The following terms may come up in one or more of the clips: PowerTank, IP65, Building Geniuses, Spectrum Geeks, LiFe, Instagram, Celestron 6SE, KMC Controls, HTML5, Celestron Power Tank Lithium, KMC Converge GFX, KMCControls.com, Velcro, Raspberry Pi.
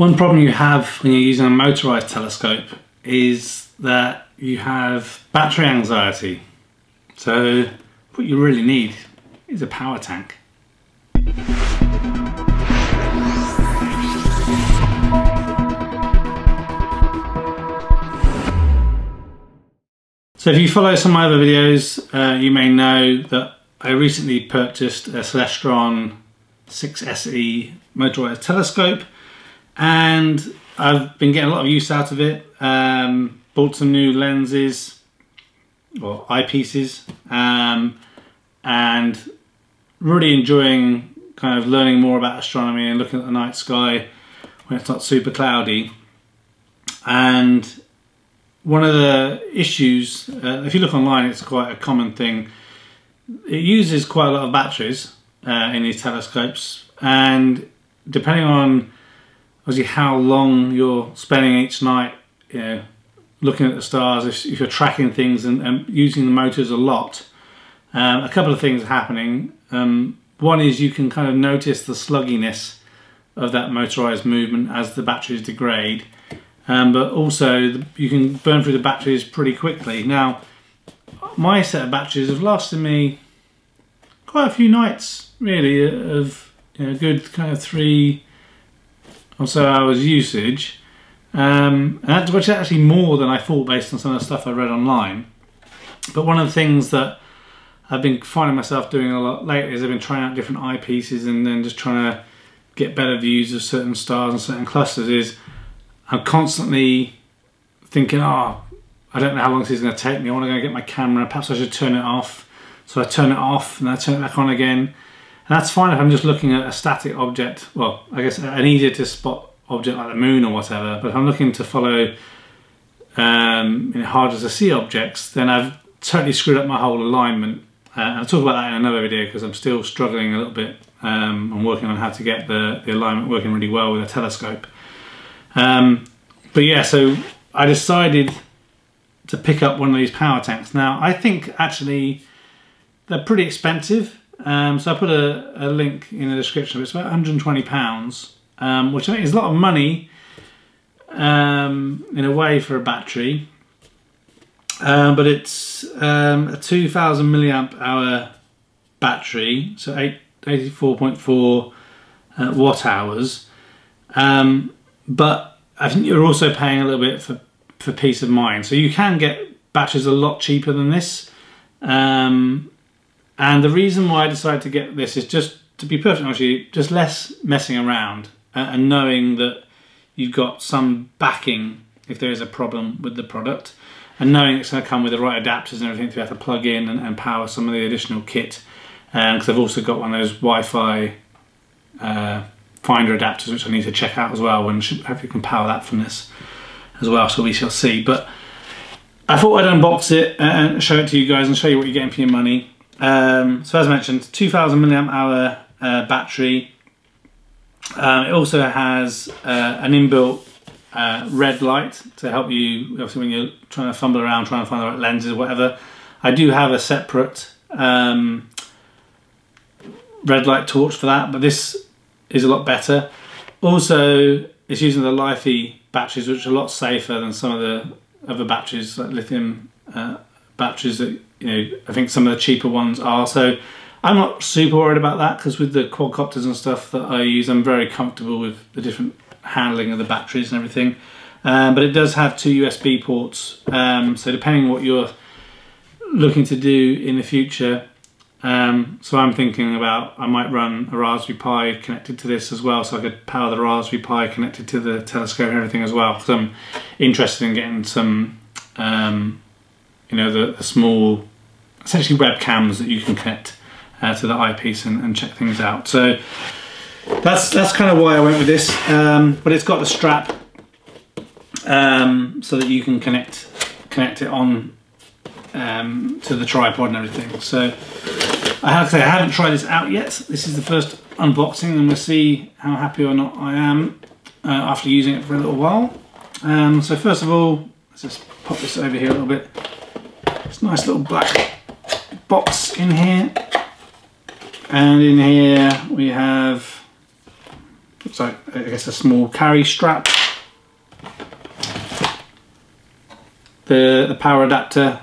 One problem you have when you're using a motorized telescope is that you have battery anxiety. So what you really need is a power tank. So if you follow some of my other videos, you may know that I recently purchased a Celestron 6SE motorized telescope, and I've been getting a lot of use out of it. Bought some new lenses or eyepieces, and really enjoying kind of learning more about astronomy and looking at the night sky when it's not super cloudy. And one of the issues, if you look online, it's quite a common thing. It uses quite a lot of batteries in these telescopes, and depending on obviously how long you're spending each night, you know, looking at the stars, if you're tracking things and using the motors a lot, a couple of things happening. One is you can kind of notice the slugginess of that motorized movement as the batteries degrade, but also you can burn through the batteries pretty quickly. Now, my set of batteries have lasted me quite a few nights, really, of, you know, a good kind of 3 or so hours usage. And that's actually more than I thought based on some of the stuff I read online. But one of the things that I've been finding myself doing a lot lately is I've been trying out different eyepieces and then just trying to get better views of certain stars and certain clusters is I'm constantly thinking, oh, I don't know how long this is going to take me. I want to go get my camera. Perhaps I should turn it off. So I turn it off and I turn it back on again. And that's fine if I'm just looking at a static object. Well, I guess an easier to spot object like the moon or whatever, but if I'm looking to follow harder to see objects, then I've totally screwed up my whole alignment. I'll talk about that in another video because I'm still struggling a little bit. I'm working on how to get the alignment working really well with a telescope. But yeah, so I decided to pick up one of these power tanks. Now, I think actually they're pretty expensive, so I put a link in the description. It's about £120. Which I think is a lot of money in a way for a battery, but it's a 2,000 milliamp hour battery, so 84.4 watt hours. But I think you're also paying a little bit for peace of mind. So you can get batteries a lot cheaper than this, and the reason why I decided to get this is just to be perfect, actually, just less messing around. And knowing that you've got some backing if there is a problem with the product, and knowing it's going to come with the right adapters and everything to be able to plug in and power some of the additional kit, because I've also got one of those Wi-Fi finder adapters which I need to check out as well, and hopefully can power that from this as well, so we shall see. But I thought I'd unbox it and show it to you guys and show you what you're getting for your money. So as I mentioned, 2,000 milliamp hour battery. It also has an inbuilt red light to help you, obviously, when you're trying to fumble around, trying to find the right lenses or whatever. I do have a separate red light torch for that, but this is a lot better. Also, it's using the LiFe batteries, which are a lot safer than some of the other batteries, like lithium batteries that, you know, I think some of the cheaper ones are. So I'm not super worried about that, because with the quadcopters and stuff that I use, I'm very comfortable with the different handling of the batteries and everything. But it does have 2 USB ports, so depending on what you're looking to do in the future, so I'm thinking about, I might run a Raspberry Pi connected to this as well, so I could power the Raspberry Pi connected to the telescope and everything as well, because I'm interested in getting some, you know, the small, essentially webcams that you can connect to the eyepiece and check things out. So that's kind of why I went with this, but it's got a strap so that you can connect it on to the tripod and everything. So I have to say, I haven't tried this out yet. This is the first unboxing, and we'll see how happy or not I am after using it for a little while. So first of all, let's just pop this over here a little bit. It's a nice little black box in here. And in here we have So I guess a small carry strap, the power adapter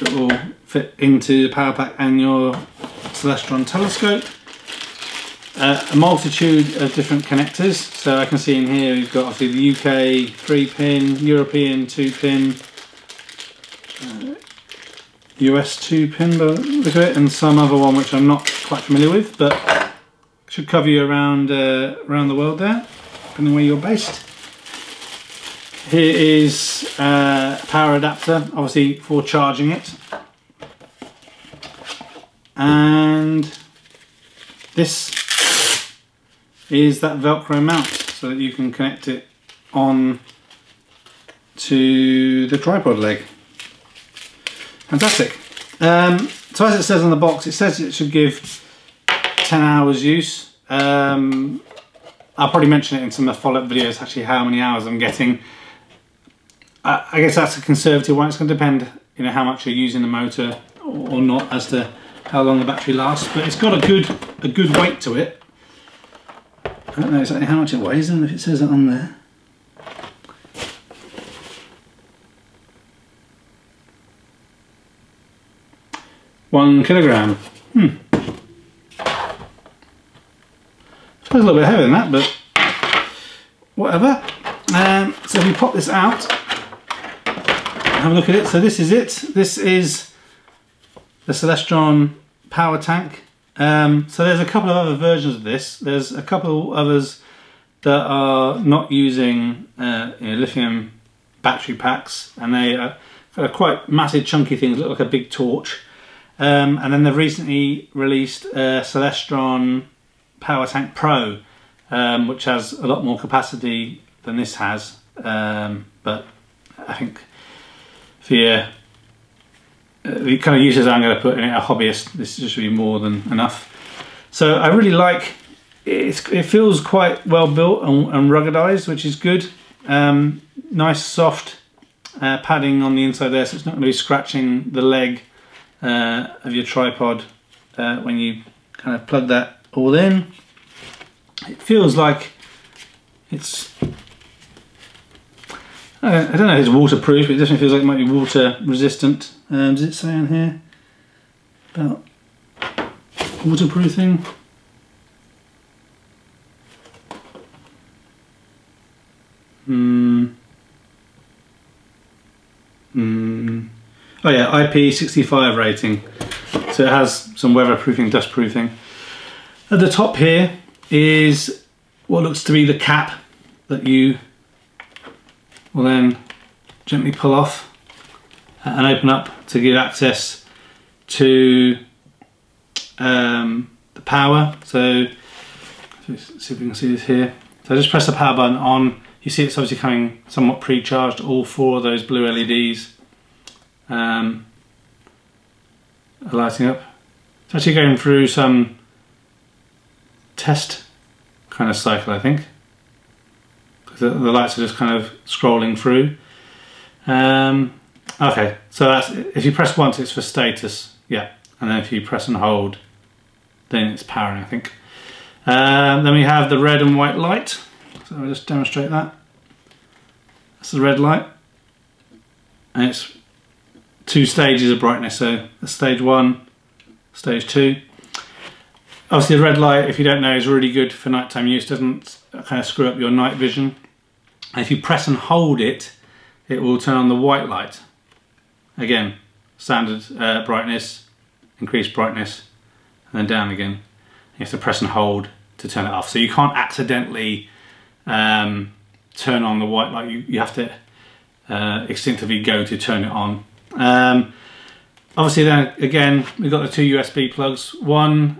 that will fit into the power pack and your Celestron telescope, a multitude of different connectors. So I can see in here we've got obviously the UK 3-pin, European 2-pin, US 2-pin by the look of it, and some other one which I'm not quite familiar with, but should cover you around the world there, depending where you're based. Here is a power adapter, obviously for charging it. And this is that Velcro mount, so that you can connect it on to the tripod leg. Fantastic. So as it says on the box, it says it should give 10 hours use. I'll probably mention it in some of the follow-up videos, actually, how many hours I'm getting. I guess that's a conservative one. It's going to depend, you know, how much you're using the motor or not, as to how long the battery lasts. But it's got a good weight to it. I don't know exactly how much it weighs, and if it says it on there. One kilogram. I suppose a little bit heavier than that, but whatever. So if we pop this out, have a look at it. So this is it. This is the Celestron Power Tank. So there's a couple of other versions of this. There's a couple others that are not using lithium battery packs, and they are kind of quite massive, chunky things, look like a big torch. And then they've recently released Celestron Power Tank Pro, which has a lot more capacity than this has. But I think for the kind of uses I'm going to put in it, a hobbyist, this should be more than enough. So I really like it. It feels quite well built and ruggedized, which is good. Nice soft padding on the inside there, so it's not going to be scratching the leg of your tripod when you kind of plug that all in. It feels like it's, I don't know if it's waterproof, but it definitely feels like it might be water resistant. Does it say on here about waterproofing? Oh yeah, IP65 rating. So it has some weatherproofing, dustproofing. At the top here is what looks to be the cap that you will then gently pull off and open up to give access to the power. So let's see if we can see this here. So I just press the power button on. You see it's obviously coming somewhat pre-charged, all four of those blue LEDs are lighting up. It's actually going through some test kind of cycle, I think. The lights are just kind of scrolling through. Okay, so that's, if you press once, it's for status, yeah. And then if you press and hold, then it's powering, I think. Then we have the red and white light. So I'll just demonstrate that. That's the red light. And it's 2 stages of brightness, so stage 1, stage 2. Obviously the red light, if you don't know, is really good for nighttime use, doesn't kind of screw up your night vision. And if you press and hold it, it will turn on the white light. Again, standard brightness, increased brightness, and then down again. You have to press and hold to turn it off. So you can't accidentally turn on the white light. You have to instinctively go to turn it on. Obviously then again we've got the 2 USB plugs, one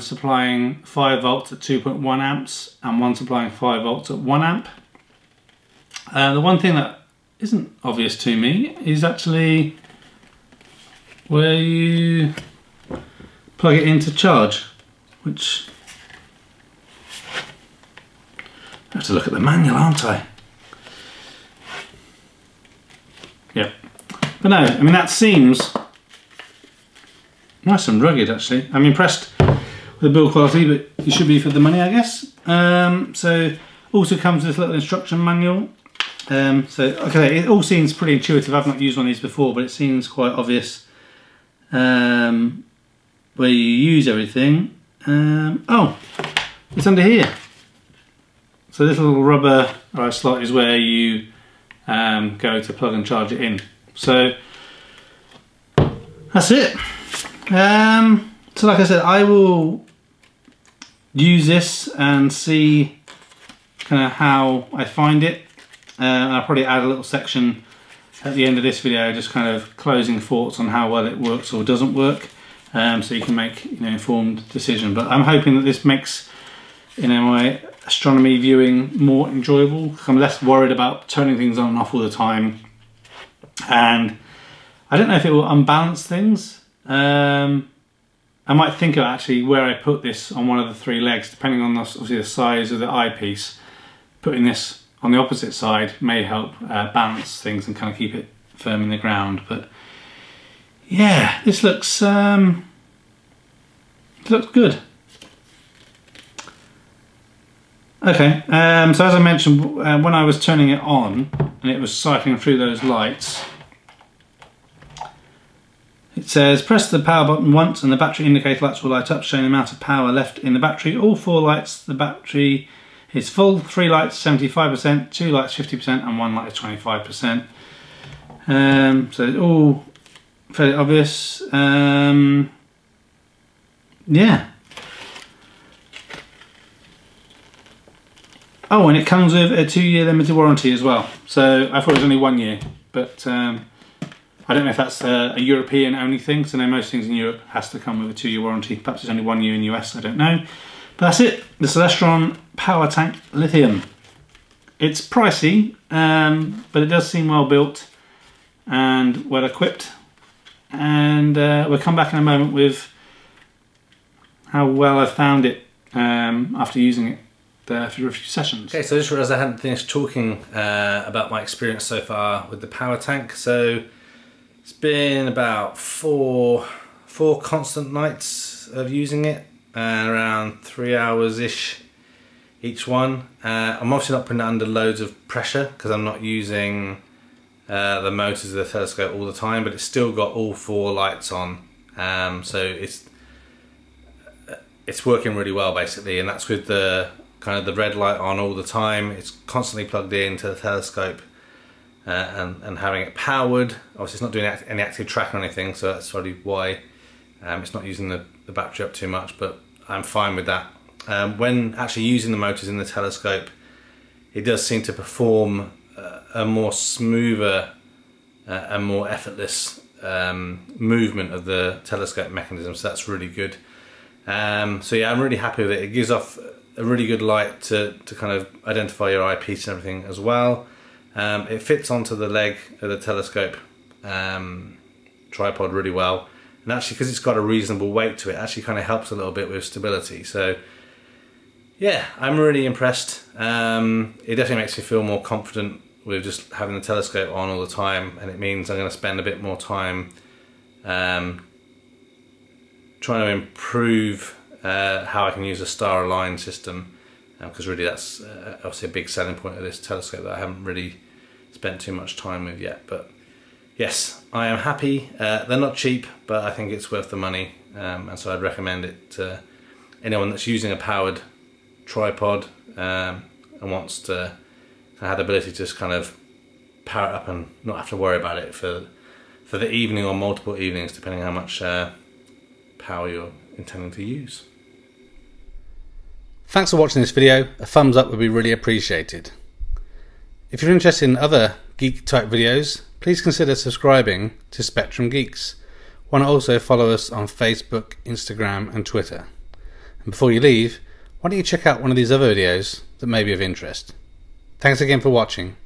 supplying 5 volts at 2.1 amps and one supplying 5 volts at 1 amp. The one thing that isn't obvious to me is actually where you plug it in to charge, which I have to look at the manual, aren't I? Yep. But no, I mean that seems nice and rugged actually. I'm impressed with the build quality, but it should be for the money, I guess. So also comes this little instruction manual. So okay, it all seems pretty intuitive. I've not used one of these before, but it seems quite obvious where you use everything. Oh, it's under here. So this little rubber slot is where you go to plug and charge it in. So that's it. So like I said, I will use this and see kind of how I find it. And I'll probably add a little section at the end of this video, just kind of closing thoughts on how well it works or doesn't work, so you can make informed decision. But I'm hoping that this makes my astronomy viewing more enjoyable, because I'm less worried about turning things on and off all the time. And I don't know if it will unbalance things. I might think of actually where I put this on one of the three legs, depending on obviously the size of the eyepiece. Putting this on the opposite side may help balance things and kind of keep it firm in the ground. But yeah, this looks good. Okay, so as I mentioned, when I was turning it on and it was cycling through those lights, it says press the power button once and the battery indicator lights will light up, showing the amount of power left in the battery. All four lights, the battery is full. Three lights 75%, two lights 50%, and one light is 25%. So it's all fairly obvious. Yeah. Oh, and it comes with a 2-year limited warranty as well. So I thought it was only 1 year, but I don't know if that's a European only thing. So now most things in Europe has to come with a 2-year warranty. Perhaps it's only 1 year in the US, I don't know. But that's it, the Celestron Power Tank Lithium. It's pricey, but it does seem well built and well equipped. And we'll come back in a moment with how well I found it after using it for a few sessions. Okay, so I just realised I hadn't finished talking about my experience so far with the Power Tank. So it's been about four constant nights of using it, and around 3 hours-ish each one. I'm obviously not putting it under loads of pressure because I'm not using the motors of the telescope all the time, but it's still got all four lights on. So it's working really well basically, and that's with the kind of the red light on all the time. It's constantly plugged into the telescope and having it powered. Obviously it's not doing any active track or anything, so that's probably why it's not using the battery up too much, but I'm fine with that. When actually using the motors in the telescope, it does seem to perform a more smoother and more effortless movement of the telescope mechanism, so that's really good. So yeah, I'm really happy with it. It gives off a really good light to kind of identify your eyepiece and everything as well. It fits onto the leg of the telescope tripod really well. And actually, because it's got a reasonable weight to it, actually kind of helps a little bit with stability. So yeah, I'm really impressed. It definitely makes me feel more confident with just having the telescope on all the time, and it means I'm going to spend a bit more time trying to improve how I can use a star aligned system, because really that's obviously a big selling point of this telescope that I haven't really spent too much time with yet. But yes, I am happy. They're not cheap, but I think it's worth the money, and so I'd recommend it to anyone that's using a powered tripod and wants to have the ability to just kind of power it up and not have to worry about it for the evening or multiple evenings, depending on how much power you're intending to use. Thanks for watching this video. A thumbs up would be really appreciated. If you're interested in other geek type videos, please consider subscribing to Spectrum Geeks. Why not also follow us on Facebook, Instagram and Twitter. And before you leave, why don't you check out one of these other videos that may be of interest. Thanks again for watching.